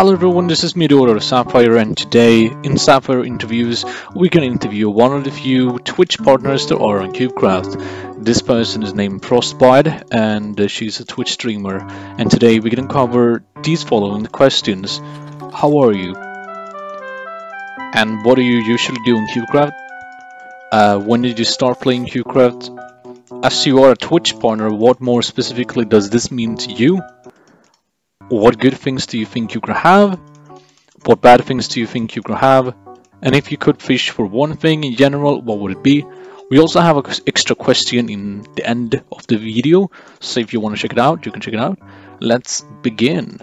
Hello everyone, this is me, The Order of Sapphire, and today in Sapphire Interviews we can interview one of the few Twitch partners that are on CubeCraft. This person is named Frostbite and she's a Twitch streamer, and today we can cover these following questions. How are you? And what do you usually do in CubeCraft? When did you start playing CubeCraft? As you are a Twitch partner, what more specifically does this mean to you? What good things do you think you could have? What bad things do you think you could have? And if you could fish for one thing in general, what would it be? We also have an extra question in the end of the video, so if you want to check it out, you can check it out. Let's begin.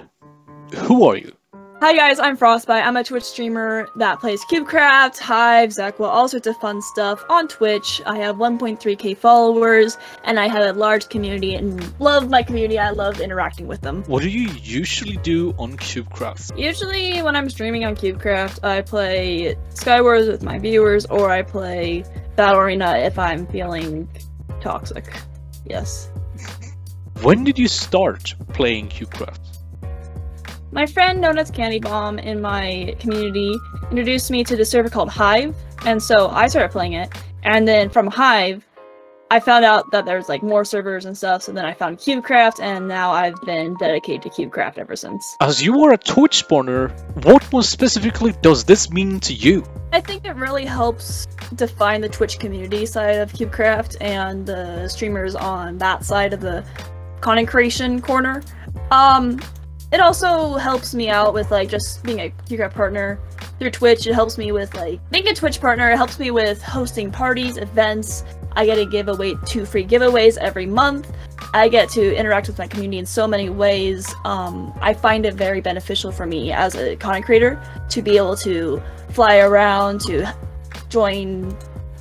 Who are you? Hi guys, I'm Frostbite. I'm a Twitch streamer that plays CubeCraft, Hive, Zekwa, all sorts of fun stuff on Twitch. I have 1.3k followers, and I have a large community and love my community. I love interacting with them. What do you usually do on CubeCraft? Usually when I'm streaming on CubeCraft, I play Skywars with my viewers, or I play Battle Arena if I'm feeling toxic. Yes. When did you start playing CubeCraft? My friend known as CandyBomb in my community introduced me to the server called Hive, and so I started playing it. And then from Hive, I found out that there's like more servers and stuff, so then I found CubeCraft, and now I've been dedicated to CubeCraft ever since. As you are a Twitch partner, what more specifically does this mean to you? I think it really helps define the Twitch community side of CubeCraft and the streamers on that side of the content creation corner. It also helps me out with like just being a CubeCraft partner through Twitch. It helps me with like being a Twitch partner. It helps me with hosting parties, events. I get to give away 2 free giveaways every month. I get to interact with my community in so many ways. I find it very beneficial for me as a content creator to be able to fly around, to join,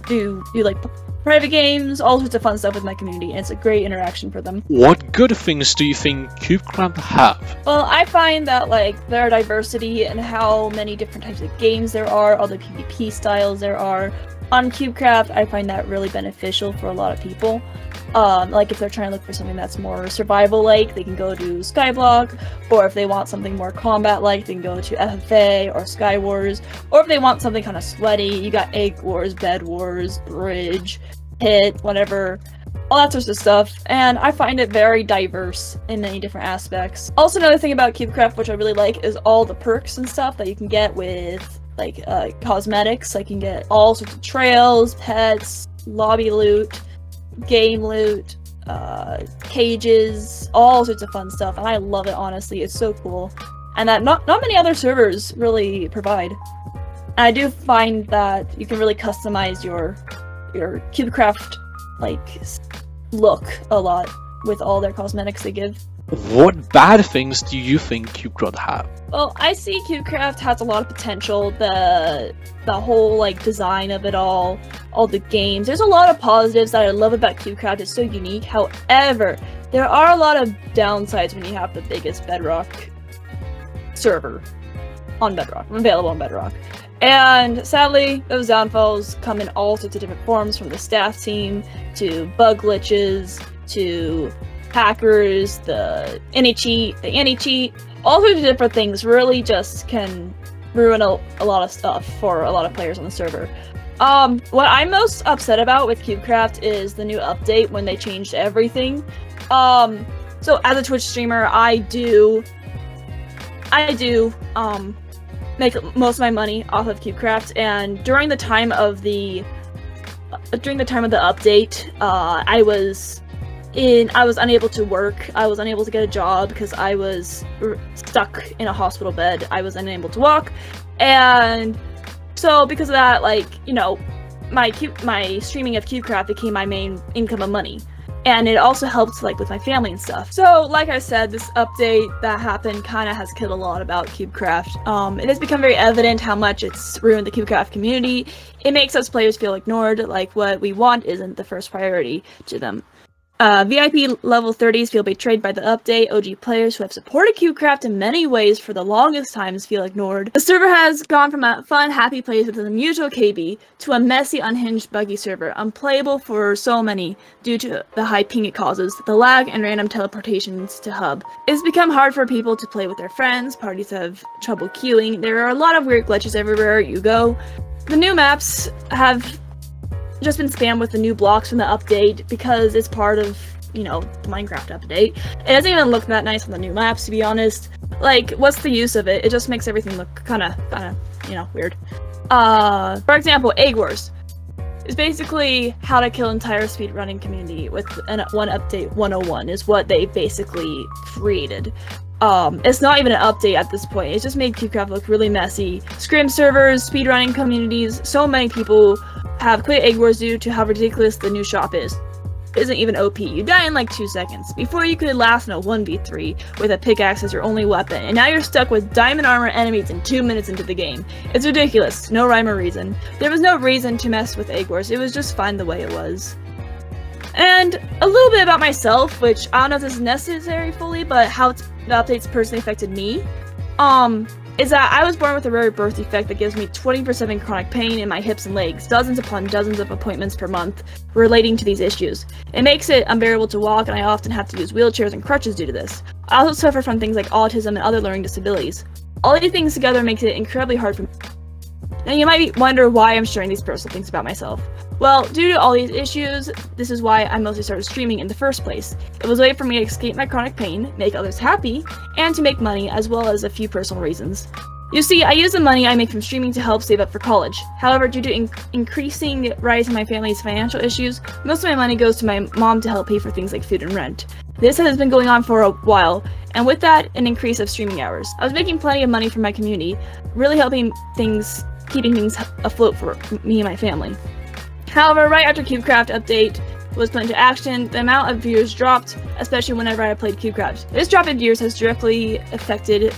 do like private games, all sorts of fun stuff with my community, and it's a great interaction for them. What good things do you think CubeCraft have? Well, I find that like their diversity and how many different types of games there are, all the PvP styles there are on CubeCraft, I find that really beneficial for a lot of people. Like if they're trying to look for something that's more survival-like, they can go to Skyblock, or if they want something more combat-like, they can go to FFA or Skywars, or if they want something kind of sweaty, you got Egg Wars, Bed Wars, Bridge, Hit, whatever, all that sorts of stuff, and I find it very diverse in many different aspects. Also, another thing about CubeCraft which I really like is all the perks and stuff that you can get with like cosmetics. I can get all sorts of trails, pets, lobby loot, game loot, cages, all sorts of fun stuff, and I love it, honestly. It's so cool, and that not many other servers really provide. And I do find that you can really customize your CubeCraft like look a lot with all their cosmetics they give. What bad things do you think CubeCraft have? Well, I see CubeCraft has a lot of potential. The whole like design of it all the games. There's a lot of positives that I love about CubeCraft. It's so unique. However, there are a lot of downsides when you have the biggest Bedrock server on Bedrock, available on Bedrock. And sadly, those downfalls come in all sorts of different forms, from the staff team to bug glitches to hackers, the anti-cheat, all sorts of different things really just can ruin a lot of stuff for a lot of players on the server. What I'm most upset about with CubeCraft is the new update when they changed everything. So as a Twitch streamer, I do make most of my money off of CubeCraft, and during the time of the update, I was unable to work. I was unable to get a job because I was stuck in a hospital bed. I was unable to walk, and so because of that, like, you know, my streaming of CubeCraft became my main income of money, and it also helped like with my family and stuff. So like I said, this update that happened kind of has killed a lot about CubeCraft. It has become very evident how much it's ruined the CubeCraft community. It makes us players feel ignored. Like what we want isn't the first priority to them. VIP level 30s feel betrayed by the update. OG players who have supported CubeCraft in many ways for the longest times feel ignored. The server has gone from a fun, happy place with an unusual KB to a messy, unhinged, buggy server, unplayable for so many due to the high ping it causes, the lag, and random teleportations to hub. It's become hard for people to play with their friends, parties have trouble queuing, there are a lot of weird glitches everywhere you go. The new maps have just been spammed with the new blocks from the update because it's part of, you know, the Minecraft update. It doesn't even look that nice on the new maps, to be honest. Like, what's the use of it? It just makes everything look kinda, you know, weird. For example, Egg Wars is basically how to kill entire speedrunning community with one update 101 is what they basically created. It's not even an update at this point, it's just made CubeCraft look really messy. Scrim servers, speedrunning communities, so many people have quit Egg Wars due to how ridiculous the new shop is. It isn't even OP, you die in like 2 seconds. Before you could last in a 1v3 with a pickaxe as your only weapon, and now you're stuck with diamond armor enemies in 2 minutes into the game. It's ridiculous, no rhyme or reason. There was no reason to mess with Egg Wars, it was just fine the way it was. And a little bit about myself, which I don't know if this is necessary fully, but how the updates personally affected me, is that I was born with a rare birth defect that gives me 20% chronic pain in my hips and legs, dozens upon dozens of appointments per month relating to these issues. It makes it unbearable to walk, and I often have to use wheelchairs and crutches due to this. I also suffer from things like autism and other learning disabilities. All these things together makes it incredibly hard for me. Now you might wonder why I'm sharing these personal things about myself. Well, due to all these issues, this is why I mostly started streaming in the first place. It was a way for me to escape my chronic pain, make others happy, and to make money, as well as a few personal reasons. You see, I use the money I make from streaming to help save up for college. However, due to increasing rise in my family's financial issues, most of my money goes to my mom to help pay for things like food and rent. This has been going on for a while, and with that, an increase of streaming hours. I was making plenty of money from my community, really helping things, keeping things afloat for me and my family. However, right after CubeCraft update was put into action, the amount of viewers dropped, especially whenever I played CubeCraft. This drop in viewers has directly affected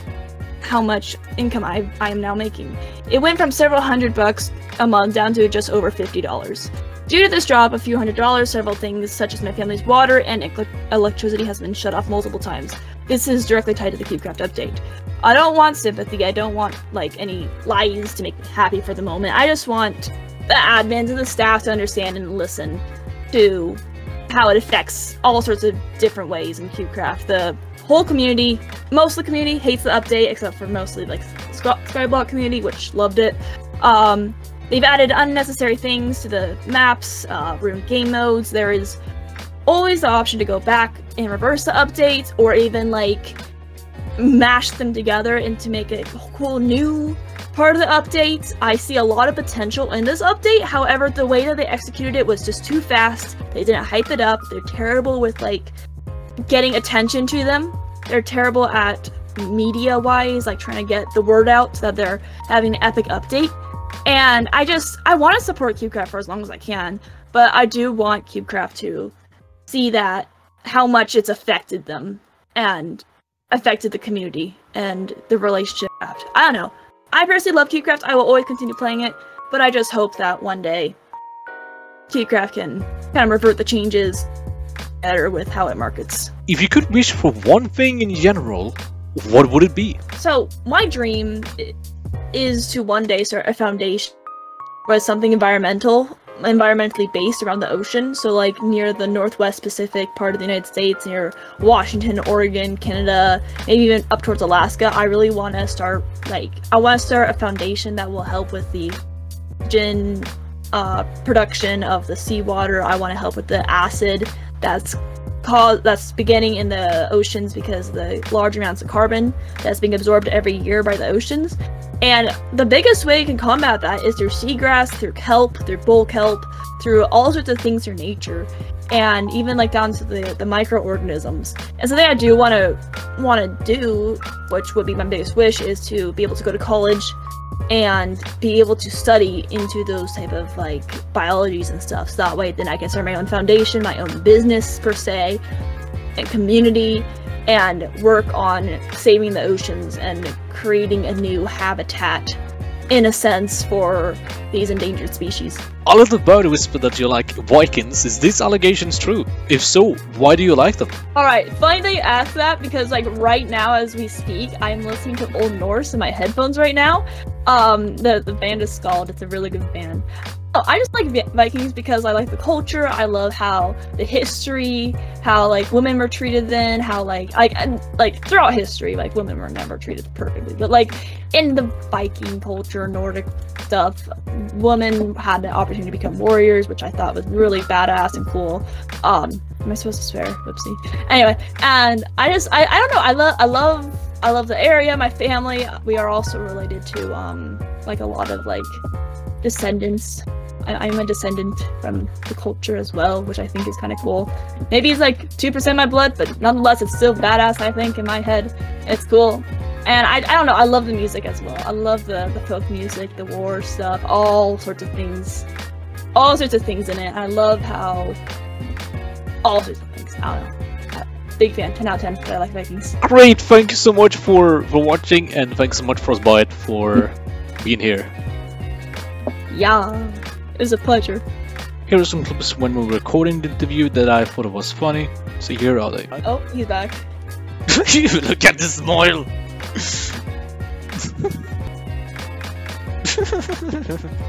how much income I am now making. It went from several $100 a month down to just over $50. Due to this drop, a few $100, several things such as my family's water and electricity has been shut off multiple times. This is directly tied to the CubeCraft update. I don't want sympathy, I don't want like any lies to make me happy for the moment. I just want the admins and the staff to understand and listen to how it affects all sorts of different ways in CubeCraft. The whole community, most of the community hates the update, except for mostly like Skyblock community, which loved it. They've added unnecessary things to the maps, room game modes. There is always the option to go back and reverse the updates, or even like mash them together and to make a cool new part of the update. I see a lot of potential in this update, however the way that they executed it was just too fast. They didn't hype it up, they're terrible with like getting attention to them. They're terrible at media wise, like trying to get the word out so that they're having an epic update. And I want to support CubeCraft for as long as I can, but I do want CubeCraft to see that how much it's affected them and affected the community and the relationship. I don't know. I personally love CubeCraft, I will always continue playing it, but I just hope that one day CubeCraft can kind of revert the changes better with how it markets. If you could wish for one thing in general, what would it be? So, my dream is to one day start a foundation with something environmentally based around the ocean, so like near the Northwest Pacific part of the United States, near Washington, Oregon, Canada, maybe even up towards Alaska. I really want to start, like, I want to start a foundation that will help with the oxygen production of the seawater. I want to help with the acid that's beginning in the oceans because of the large amounts of carbon that's being absorbed every year by the oceans. And the biggest way you can combat that is through seagrass, through kelp, through bulk kelp, through all sorts of things through nature, and even like down to the microorganisms. And something I do want to do, which would be my biggest wish, is to be able to go to college and be able to study into those type of like biologies and stuff, so that way then I can start my own foundation, my own business per se, and community, and work on saving the oceans and creating a new habitat in a sense, for these endangered species. I'll let the bird whisper that you like Vikings. Is this allegation true? If so, why do you like them? Alright, funny that you asked that, because like right now as we speak, I'm listening to Old Norse in my headphones right now. The band is Skald, it's a really good band. Oh, I just like Vikings because I like the culture, I love how the history, how like women were treated then, how like throughout history, like women were never treated perfectly, but like in the Viking culture, Nordic stuff, women had the opportunity to become warriors, which I thought was really badass and cool. Am I supposed to swear? Whoopsie. Anyway, and I don't know, I love the area, my family. We are also related to like a lot of like descendants. I'm a descendant from the culture as well, which I think is kind of cool. Maybe it's like 2% my blood, but nonetheless, it's still badass, I think, in my head. It's cool. And I don't know, I love the music as well. I love the folk music, the war stuff, all sorts of things. All sorts of things in it. I love how... all sorts of things. I don't know. Big fan, 10 out of 10, but I like Vikings. Great, thank you so much for watching, and thanks so much Frostbite for being here. Yeah, it was a pleasure. Here are some clips when we were recording the interview that I thought was funny. So here are they. Oh, he's back. Look at this smile!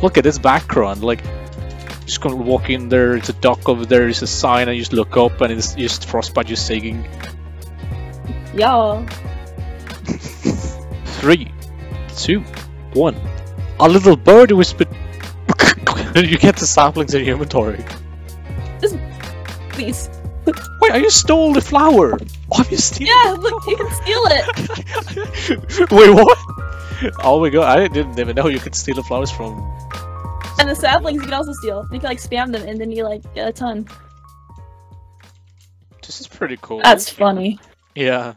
Look at this background, like, just gonna walk in there, it's a dock over there, it's a sign, I just look up and it's just Frostbite just singing. Yeah. 3, 2, 1. A little bird whispered. You get the saplings in your inventory. Just... please. Wait, you stole the flower! Oh, you steal yeah, the look, flower. You can steal it! Wait, what? Oh my god, I didn't even know you could steal the flowers from... And the saplings you can also steal. You can like spam them and then you like get a ton. This is pretty cool. That's funny. Yeah.